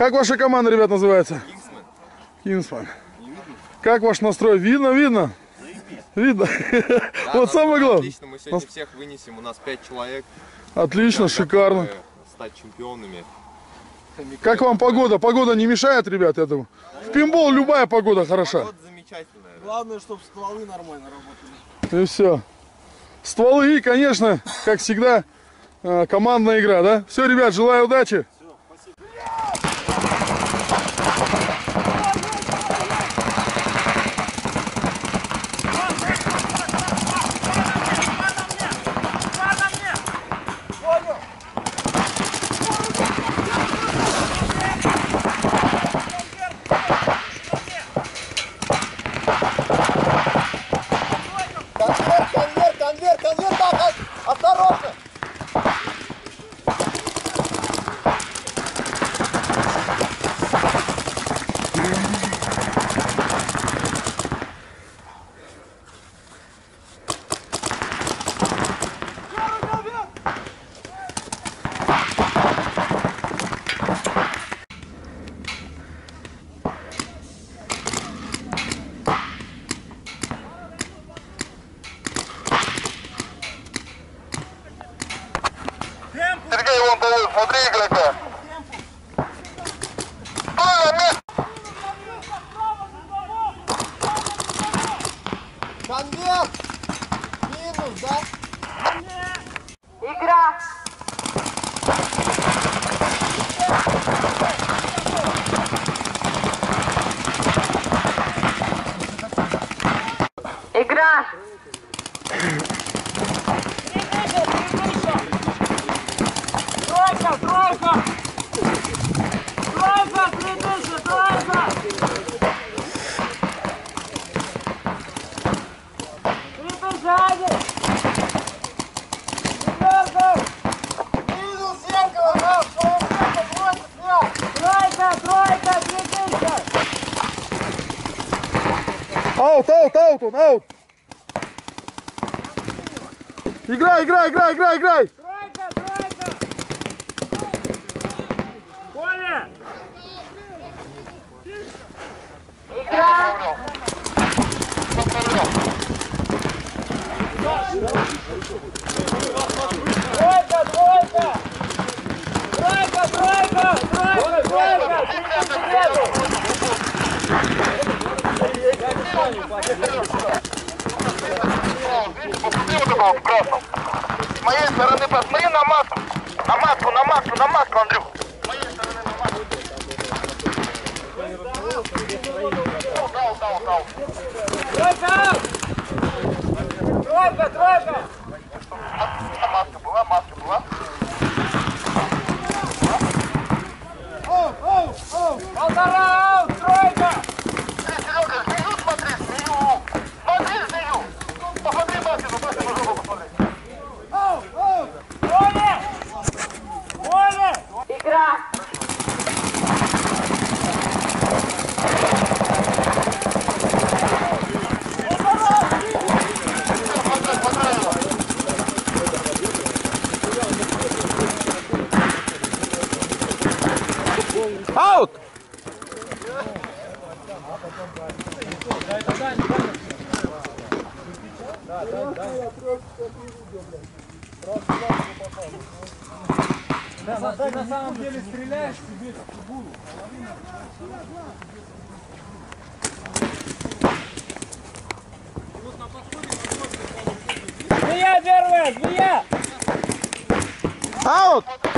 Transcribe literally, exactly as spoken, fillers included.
Как ваша команда, ребят, называется? Кингсман. Кингсман. Как ваш настрой? Видно, видно? Видно. Да, вот самое главное. Отлично, мы сегодня нас... всех вынесем, у нас пять человек. Отлично, как шикарно. Стать чемпионами. Как вам погода? Погода не мешает, ребят, этому? В пинбол любая погода хороша. Погода замечательная. Главное, чтобы стволы нормально работали. И все. Стволы и, конечно, как всегда, командная игра, да? Все, ребят, желаю удачи. Он аут. Играй, играй, играй, играй, играй. Тройка, тройка. Коля. Тройка, тройка. Тройка, тройка. Тройка, тройка. С моей стороны посмотри на маску. На маску, на маску, на маску, Андрюх. С моей стороны на маску. Дал, дал, дал. Тройка! Тройка, тройка! Маска была, маска была. Оу, оу, оу! Полтора, оу, тройка! Змея первая, змея! Аут!